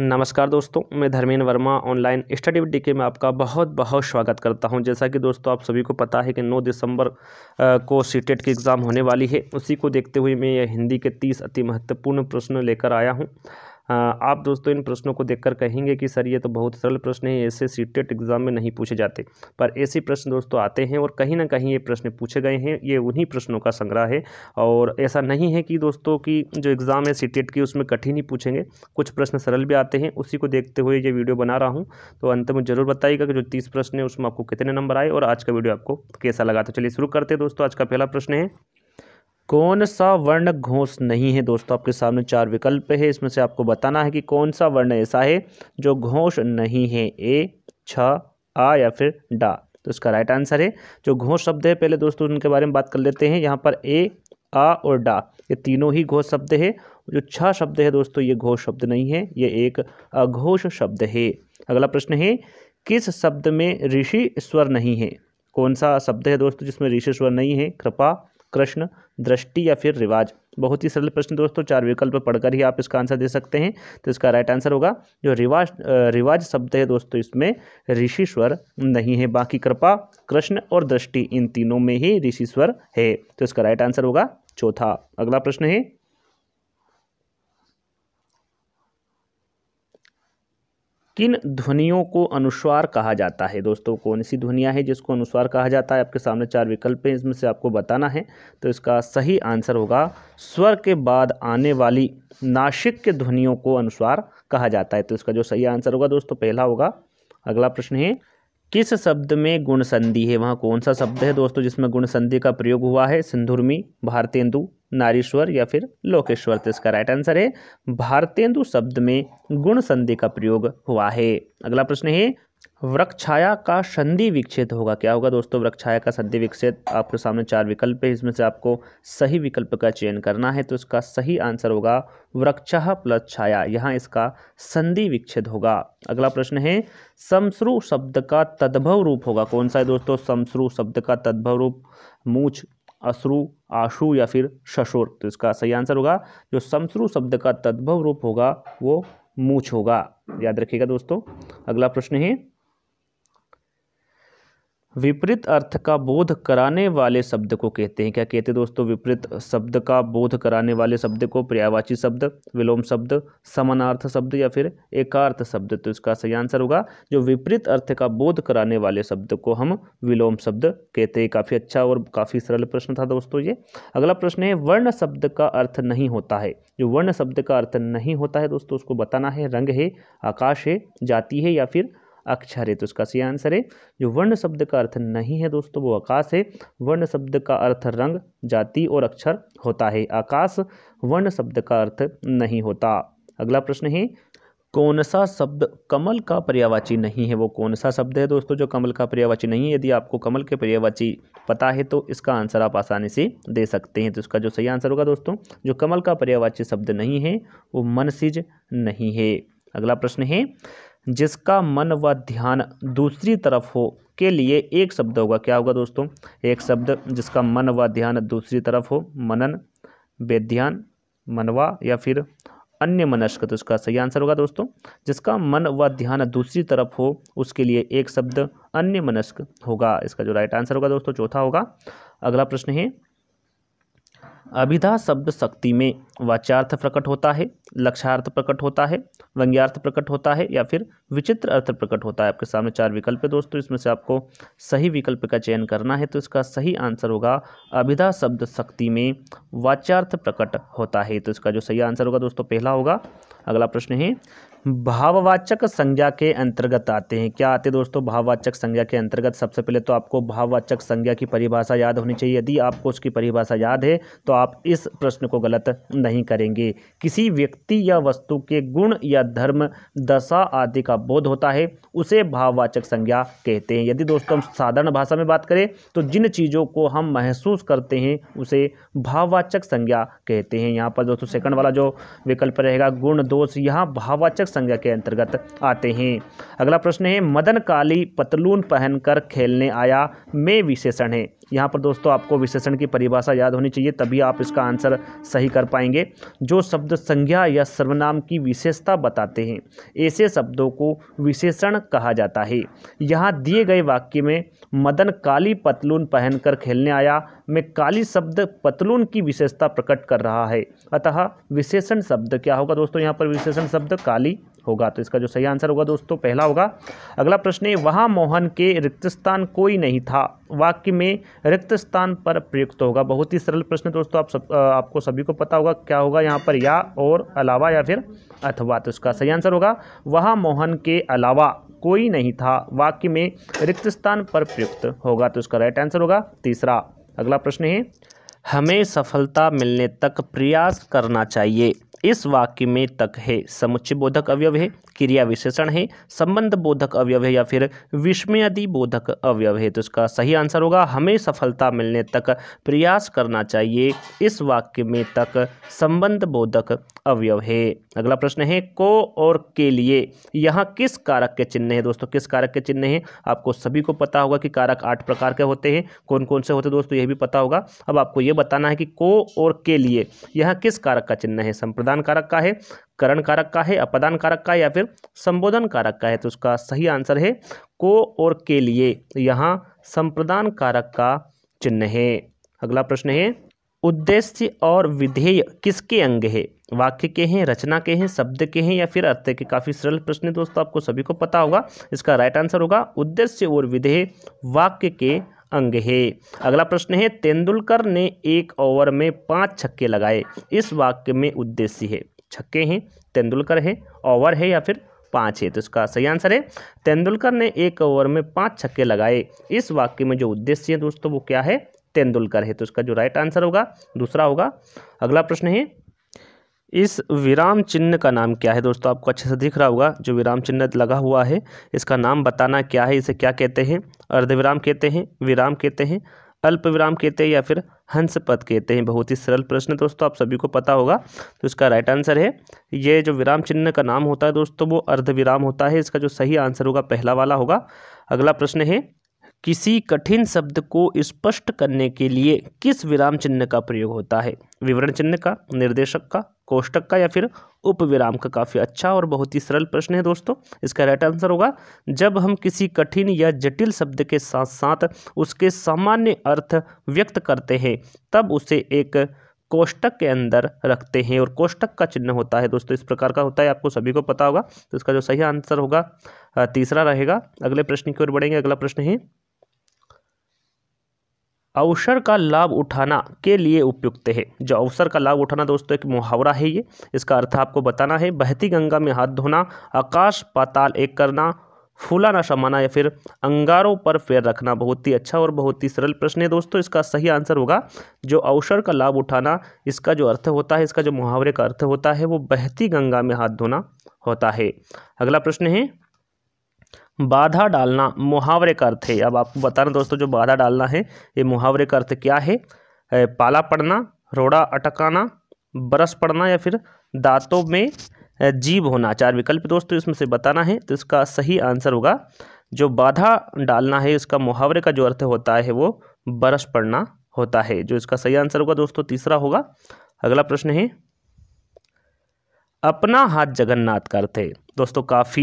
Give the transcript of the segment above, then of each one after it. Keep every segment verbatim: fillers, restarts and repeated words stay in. नमस्कार दोस्तों, मैं Dharmendra Verma online study with DK में आपका बहुत बहुत स्वागत करता हूं। जैसा कि दोस्तों आप सभी को पता है कि नौ दिसंबर को सीटेट की एग्ज़ाम होने वाली है, उसी को देखते हुए मैं हिंदी के तीस अति महत्वपूर्ण प्रश्न लेकर आया हूं। आप दोस्तों इन प्रश्नों को देखकर कहेंगे कि सर ये तो बहुत सरल प्रश्न है, ऐसे सीटेट एग्ज़ाम में नहीं पूछे जाते, पर ऐसे प्रश्न दोस्तों आते हैं और कहीं ना कहीं ये प्रश्न पूछे गए हैं। ये उन्हीं प्रश्नों का संग्रह है और ऐसा नहीं है कि दोस्तों की जो एग्ज़ाम है सीटेट की उसमें कठिन ही पूछेंगे, कुछ प्रश्न सरल भी आते हैं। उसी को देखते हुए ये वीडियो बना रहा हूँ, तो अंत में ज़रूर बताइएगा कि जो तीस प्रश्न है उसमें आपको कितने नंबर आए और आज का वीडियो आपको कैसा लगा। तो चलिए शुरू करते हैं दोस्तों। आज का पहला प्रश्न है, कौन सा वर्ण घोष नहीं है। दोस्तों आपके सामने चार विकल्प है, इसमें से आपको बताना है कि कौन सा वर्ण ऐसा है जो घोष नहीं है, ए, छ, आ या फिर डा। तो इसका राइट आंसर है जो घोष शब्द है। पहले दोस्तों उनके बारे में बात कर लेते हैं। यहाँ पर ए, आ और डा ये तीनों ही घोष शब्द है। जो छ शब्द है दोस्तों ये घोष शब्द नहीं है, ये एक अघोष शब्द है। अगला प्रश्न है, किस शब्द में ऋषि स्वर नहीं है। कौन सा शब्द है दोस्तों जिसमें ऋषि स्वर नहीं है, कृपा, कृष्ण, दृष्टि या फिर रिवाज। बहुत ही सरल प्रश्न दोस्तों, चार विकल्प पढ़कर ही आप इसका आंसर दे सकते हैं। तो इसका राइट आंसर होगा जो रिवाज रिवाज शब्द है दोस्तों इसमें ऋषि स्वर नहीं है। बाकी कृपा, कृष्ण और दृष्टि इन तीनों में ही ऋषि स्वर है। तो इसका राइट आंसर होगा चौथा। अगला प्रश्न है, किन ध्वनियों को अनुस्वार कहा जाता है। दोस्तों कौन सी ध्वनियाँ है जिसको अनुस्वार कहा जाता है। आपके सामने चार विकल्प हैं, इसमें से आपको बताना है। तो इसका सही आंसर होगा स्वर के बाद आने वाली नासिक के ध्वनियों को अनुस्वार कहा जाता है। तो इसका जो सही आंसर होगा दोस्तों पहला होगा। अगला प्रश्न है, किस शब्द में गुण संधि है। वहाँ कौन सा शब्द है दोस्तों जिसमें गुण संधि का प्रयोग हुआ है, सिंधुर्मी, भारतेंदु, नारीश्वर या फिर लोकेश्वर। तो इसका राइट आंसर है भारतेंदु शब्द में गुण संधि का प्रयोग हुआ है। अगला प्रश्न है, वृक्षाया का संधि विच्छेद होगा। क्या होगा दोस्तों वृक्षाया का संधि विच्छेद। आपके सामने चार विकल्प है, इसमें से आपको सही विकल्प का चयन करना है। तो इसका सही आंसर होगा वृक्षः प्लस छाया, यहाँ इसका संधि विच्छेद होगा। अगला प्रश्न है, समश्रु शब्द का तद्भव रूप होगा। कौन सा है दोस्तों समश्रु शब्द का तद्भव रूप, मूछ, अश्रु, आशु या फिर शशुर। तो इसका सही आंसर होगा जो समश्रु शब्द का तद्भव रूप होगा वो मूछ होगा, याद रखिएगा दोस्तों। अगला प्रश्न है, विपरीत अर्थ का बोध कराने वाले शब्द को कहते हैं। क्या कहते हैं दोस्तों विपरीत शब्द का बोध कराने वाले शब्द को, पर्यायवाची शब्द, विलोम शब्द, समानार्थक शब्द या फिर एकार्थ शब्द। तो इसका सही आंसर होगा जो विपरीत अर्थ का बोध कराने वाले शब्द को हम विलोम शब्द कहते हैं। काफ़ी अच्छा और काफ़ी सरल प्रश्न था दोस्तों ये। अगला प्रश्न है, वर्ण शब्द का अर्थ नहीं होता है। जो वर्ण शब्द का अर्थ नहीं होता है दोस्तों उसको बताना है, रंग है, आकाश है, जाति है या फिर अक्षर है। तो इसका सही आंसर है जो वर्ण शब्द का अर्थ नहीं है दोस्तों वो आकाश है। वर्ण शब्द का अर्थ रंग, जाति और अक्षर होता है, आकाश वर्ण शब्द का अर्थ नहीं होता। अगला प्रश्न है, कौन सा शब्द कमल का पर्यायवाची नहीं है। वो कौन सा शब्द है दोस्तों जो कमल का पर्यायवाची नहीं है। यदि आपको कमल के पर्यायवाची पता है तो इसका आंसर आप आसानी से दे सकते हैं। तो इसका जो सही आंसर होगा दोस्तों जो कमल का पर्यायवाची शब्द नहीं है वो मनसिज नहीं है। अगला प्रश्न है, जिसका मन व ध्यान दूसरी तरफ हो के लिए एक शब्द होगा। क्या होगा दोस्तों एक शब्द जिसका मन व ध्यान दूसरी तरफ हो, मनन, बेध्यान, मनवा या फिर अन्य मनस्क। तो इसका सही आंसर होगा दोस्तों जिसका मन व ध्यान दूसरी तरफ हो उसके लिए एक शब्द अन्य मनस्क होगा। इसका जो राइट आंसर होगा दोस्तों चौथा होगा। अगला प्रश्न है, अभिधा शब्द शक्ति में वाच्यार्थ प्रकट होता है, लक्ष्यार्थ प्रकट होता है, व्यंग्यार्थ प्रकट होता है या फिर विचित्र अर्थ प्रकट होता है। आपके सामने चार विकल्प है दोस्तों, इसमें से आपको सही विकल्प का चयन करना है। तो इसका सही आंसर होगा अभिधा शब्द शक्ति में वाच्यार्थ प्रकट होता है। तो इसका जो सही आंसर होगा दोस्तों पहला होगा। अगला प्रश्न है, भाववाचक संज्ञा के अंतर्गत आते हैं। क्या आते दोस्तों भाववाचक संज्ञा के अंतर्गत। सबसे पहले तो आपको भाववाचक संज्ञा की परिभाषा याद होनी चाहिए। यदि आपको उसकी परिभाषा याद है तो आप इस प्रश्न को गलत नहीं करेंगे। किसी व्यक्ति या वस्तु के गुण या धर्म, दशा आदि का बोध होता है उसे भाववाचक संज्ञा कहते हैं। यदि दोस्तों हम साधारण भाषा में बात करें तो जिन चीज़ों को हम महसूस करते हैं उसे भाववाचक संज्ञा कहते हैं। यहाँ पर दोस्तों सेकंड वाला जो विकल्प रहेगा गुण दोष, यहाँ भाववाचक संज्ञा के अंतर्गत आते हैं। अगला प्रश्न है, मदन काली पतलून पहनकर खेलने आया में विशेषण है। यहाँ पर दोस्तों आपको विशेषण की परिभाषा याद होनी चाहिए तभी आप इसका आंसर सही कर पाएंगे। जो शब्द संज्ञा या सर्वनाम की विशेषता बताते हैं। ऐसे शब्दों को विशेषण कहा जाता है। यहाँ दिए गए वाक्य में मदन काली पतलून पहनकर खेलने आया में काली शब्द पतलून की विशेषता प्रकट कर रहा है, अतः विशेषण शब्द क्या होगा दोस्तों? यहाँ पर विशेषण शब्द काली होगा। तो इसका जो सही आंसर होगा दोस्तों पहला होगा। अगला प्रश्न है, वहाँ मोहन के रिक्त स्थान कोई नहीं था वाक्य में रिक्त स्थान पर प्रयुक्त होगा। बहुत ही सरल प्रश्न दोस्तों, आप सब आपको सभी को पता होगा क्या होगा यहाँ पर, या और अलावा या फिर अथवा। तो इसका सही आंसर होगा वहाँ मोहन के अलावा कोई नहीं था वाक्य में रिक्त स्थान पर प्रयुक्त होगा। तो इसका राइट आंसर होगा तीसरा। अगला प्रश्न है, हमें सफलता मिलने तक प्रयास करना चाहिए इस वाक्य में तक है समुच्चय बोधक अवयव है, क्रिया विशेषण है, संबंध बोधक अवयव है या फिर विस्मयादि बोधक अवयव है। तो इसका सही आंसर होगा हमें सफलता मिलने तक प्रयास करना चाहिए इस वाक्य में तक संबंध बोधक अवयव है। अगला प्रश्न है, को और के लिए यहाँ किस कारक के चिन्ह है दोस्तों? किस कारक के चिन्ह है? आपको सभी को पता होगा कि कारक आठ प्रकार के होते हैं। कौन कौन से होते हैं दोस्तों यह भी पता होगा। अब आपको ये बताना है कि को और के लिए यहाँ किस कारक का चिन्ह है? संप्रदान कारक का है, करण कारक का है, अपदान कारक का है या फिर संबोधन कारक का है? तो उसका सही आंसर है को और के लिए यहाँ संप्रदान कारक का चिन्ह है। अगला प्रश्न है, उद्देश्य और विधेय किसके अंग है? वाक्य के हैं, रचना के हैं, शब्द के हैं या फिर अर्थ के? काफ़ी सरल प्रश्न है दोस्तों, आपको सभी को पता होगा। इसका राइट आंसर होगा उद्देश्य और विधेय वाक्य के अंग है। अगला प्रश्न है, तेंदुलकर ने एक ओवर में पांच छक्के लगाए इस वाक्य में उद्देश्य है, छक्के हैं, तेंदुलकर है, ओवर है या फिर पाँच है? तो इसका सही आंसर है तेंदुलकर ने एक ओवर में पांच छक्के लगाए इस वाक्य में जो उद्देश्य है दोस्तों वो क्या है? तेंदुलकर है। तो इसका जो राइट आंसर होगा दूसरा होगा। अगला प्रश्न है, इस विराम चिन्ह का नाम क्या है दोस्तों? आपको अच्छे से दिख रहा होगा जो विराम चिन्ह लगा हुआ है, इसका नाम बताना क्या है, इसे क्या कहते हैं? अर्धविराम कहते हैं, विराम कहते हैं, अल्प विराम कहते हैं या फिर हंसपद कहते हैं? बहुत ही सरल प्रश्न दोस्तों, आप सभी को पता होगा। तो इसका राइट आंसर है ये जो विराम चिन्ह का नाम होता है दोस्तों वो अर्धविराम होता है। इसका जो सही आंसर होगा पहला वाला होगा। अगला प्रश्न है, किसी कठिन शब्द को स्पष्ट करने के लिए किस विराम चिन्ह का प्रयोग होता है? विवरण चिन्ह का, निर्देशक का, कोष्टक का या फिर उपविराम का? काफ़ी अच्छा और बहुत ही सरल प्रश्न है दोस्तों। इसका राइट आंसर होगा जब हम किसी कठिन या जटिल शब्द के साथ साथ उसके सामान्य अर्थ व्यक्त करते हैं तब उसे एक कोष्टक के अंदर रखते हैं, और कोष्टक का चिन्ह होता है दोस्तों इस प्रकार का होता है, आपको सभी को पता होगा। तो इसका जो सही आंसर होगा तीसरा रहेगा। अगले प्रश्न की ओर बढ़ेंगे। अगला प्रश्न है, अवसर का लाभ उठाना के लिए उपयुक्त है। जो अवसर का लाभ उठाना दोस्तों एक मुहावरा है ये, इसका अर्थ आपको बताना है। बहती गंगा में हाथ धोना, आकाश पाताल एक करना, फूला ना समाना या फिर अंगारों पर पैर रखना? बहुत ही अच्छा और बहुत ही सरल प्रश्न है दोस्तों। इसका सही आंसर होगा जो अवसर का लाभ उठाना, इसका जो अर्थ होता है, इसका जो मुहावरे का अर्थ होता है वो बहती गंगा में हाथ धोना होता है। अगला प्रश्न है, बाधा डालना मुहावरे का अर्थ है। अब आपको बताना दोस्तों जो बाधा डालना है ये मुहावरे का अर्थ क्या है? पाला पड़ना, रोड़ा अटकाना, बरस पड़ना या फिर दांतों में जीभ होना? चार विकल्प दोस्तों इसमें से बताना है। तो इसका सही आंसर होगा जो बाधा डालना है इसका मुहावरे का जो अर्थ होता है वो बरस पड़ना होता है। जो इसका सही आंसर होगा दोस्तों तीसरा होगा। अगला प्रश्न है, अपना हाथ जगन्नाथ का अर्थ है। दोस्तों काफ़ी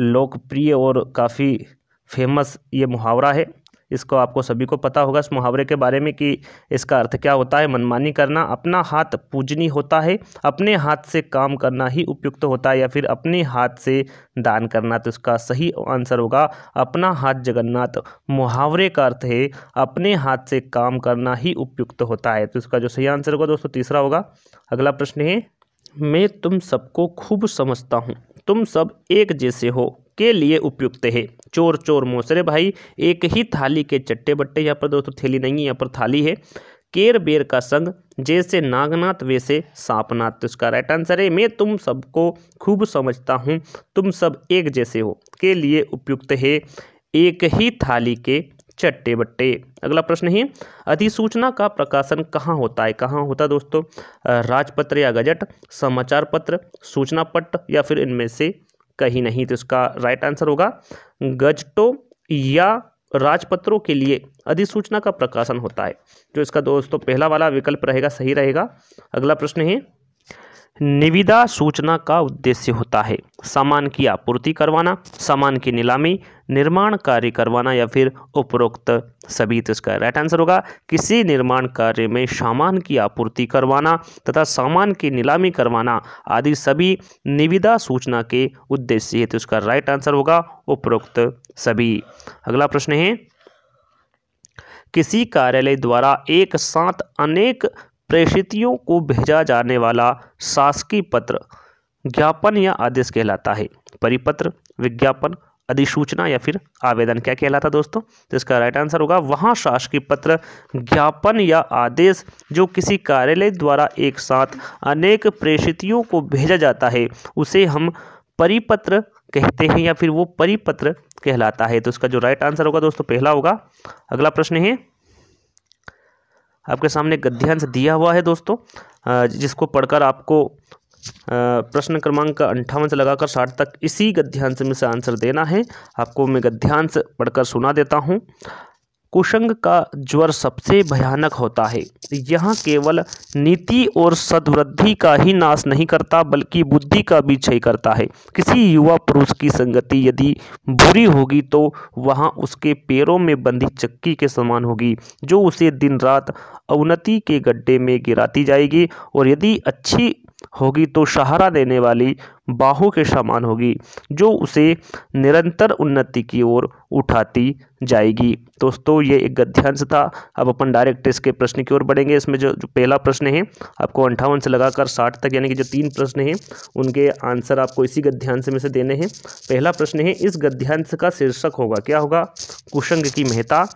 लोकप्रिय और काफ़ी फेमस ये मुहावरा है, इसको आपको सभी को पता होगा इस मुहावरे के बारे में कि इसका अर्थ क्या होता है। मनमानी करना, अपना हाथ पूजनीय होता है, अपने हाथ से काम करना ही उपयुक्त होता है या फिर अपने हाथ से दान करना? तो इसका सही आंसर होगा अपना हाथ जगन्नाथ मुहावरे का अर्थ है अपने हाथ से काम करना ही उपयुक्त होता है। तो इसका जो सही आंसर होगा दोस्तों तीसरा होगा। अगला प्रश्न है, मैं तुम सबको खूब समझता हूँ, तुम सब एक जैसे हो के लिए उपयुक्त है। चोर चोर मौसरे भाई, एक ही थाली के चट्टे बट्टे। यहाँ पर दोस्तों थैली नहीं है, यहाँ पर थाली है। केर बेर का संग, जैसे नागनाथ वैसे सांपनाथ? तो इसका राइट आंसर है मैं तुम सबको खूब समझता हूँ, तुम सब एक जैसे हो के लिए उपयुक्त है, एक ही थाली के चट्टे बट्टे। अगला प्रश्न है, अधिसूचना का प्रकाशन कहाँ होता है? कहाँ होता है दोस्तों? राजपत्र या गजट, समाचार पत्र, सूचना पत्र या फिर इनमें से कहीं नहीं? तो इसका राइट आंसर होगा गजटों या राजपत्रों के लिए अधिसूचना का प्रकाशन होता है। जो इसका दोस्तों पहला वाला विकल्प रहेगा सही रहेगा। अगला प्रश्न है, निविदा सूचना का उद्देश्य होता है सामान की आपूर्ति करवाना, सामान की नीलामी, निर्माण कार्य करवाना या फिर उपरोक्त सभी। तो इसका राइट आंसर होगा किसी निर्माण कार्य में सामान की आपूर्ति करवाना तथा सामान की नीलामी करवाना आदि सभी निविदा सूचना के उद्देश्य है। तो इसका राइट आंसर होगा उपरोक्त सभी। अगला प्रश्न है किसी कार्यालय द्वारा एक साथ अनेक प्रेषितियों को भेजा जाने वाला शासकीय पत्र ज्ञापन या आदेश कहलाता है। परिपत्र, विज्ञापन, अधिसूचना या फिर आवेदन क्या कहलाता है दोस्तों? तो इसका राइट आंसर होगा वहाँ शासकीय पत्र, ज्ञापन या आदेश जो किसी कार्यालय द्वारा एक साथ अनेक प्रेषितियों को भेजा जाता है उसे हम परिपत्र कहते हैं या फिर वो परिपत्र कहलाता है। तो इसका जो राइट आंसर होगा दोस्तों पहला होगा। अगला प्रश्न है आपके सामने गद्यांश दिया हुआ है दोस्तों, जिसको पढ़कर आपको प्रश्न क्रमांक अंठावन से लगाकर साठ तक इसी गद्यांश में से आंसर देना है। आपको मैं गद्यांश पढ़कर सुना देता हूँ। कुसंग का ज्वर सबसे भयानक होता है। यह केवल नीति और सद्वृद्धि का ही नाश नहीं करता बल्कि बुद्धि का भी क्षय करता है। किसी युवा पुरुष की संगति यदि बुरी होगी तो वहाँ उसके पैरों में बंधी चक्की के समान होगी जो उसे दिन रात अवनति के गड्ढे में गिराती जाएगी, और यदि अच्छी होगी तो सहारा देने वाली बाहों के समान होगी जो उसे निरंतर उन्नति की ओर उठाती जाएगी। दोस्तों ये एक गद्यांश था। अब अपन डायरेक्ट इसके प्रश्न की ओर बढ़ेंगे। इसमें जो, जो पहला प्रश्न है आपको अंठावन से लगाकर साठ तक यानी कि जो तीन प्रश्न हैं उनके आंसर आपको इसी गद्यांश में से देने हैं। पहला प्रश्न है इस गद्यांश का शीर्षक होगा, क्या होगा? कुसंग की महत्ता,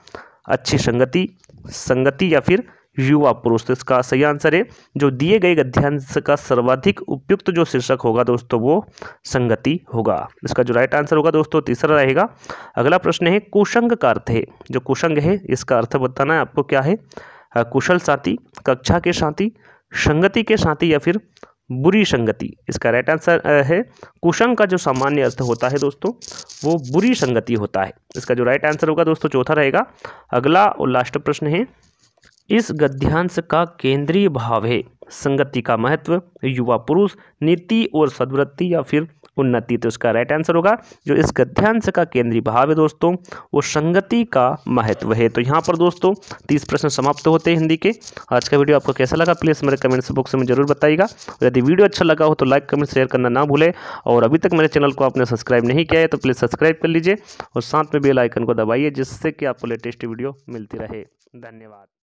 अच्छी संगति, संगति या फिर युवा पुरुष। तो इसका सही आंसर है जो दिए गए गद्यांश का सर्वाधिक उपयुक्त जो शीर्षक होगा दोस्तों वो संगति होगा। इसका जो राइट आंसर होगा दोस्तों तीसरा रहेगा। अगला प्रश्न है कुसंग का अर्थ है, जो कुसंग है इसका अर्थ बताना है आपको क्या है। कुशल साथी, कक्षा के साथी, संगति के साथी या फिर बुरी संगति। इसका राइट आंसर है कुसंग का जो सामान्य अर्थ होता है दोस्तों वो बुरी संगति होता है। इसका जो राइट आंसर होगा दोस्तों चौथा रहेगा। अगला और लास्ट प्रश्न है इस गद्यांश का केंद्रीय भाव है संगति का महत्व, युवा पुरुष, नीति और सद्वृत्ति या फिर उन्नति। तो इसका राइट आंसर होगा जो इस गद्यांश का केंद्रीय भाव है दोस्तों वो संगति का महत्व है। तो यहाँ पर दोस्तों तीस प्रश्न समाप्त होते हैं हिंदी के। आज का वीडियो आपको कैसा लगा प्लीज़ मेरे कमेंट्स बॉक्स में जरूर बताइएगा। यदि वीडियो अच्छा लगा हो तो लाइक, कमेंट, शेयर करना ना भूलें, और अभी तक मेरे चैनल को आपने सब्सक्राइब नहीं किया है तो प्लीज़ सब्सक्राइब कर लीजिए और साथ में बेल आइकन को दबाइए जिससे कि आपको लेटेस्ट वीडियो मिलती रहे। धन्यवाद।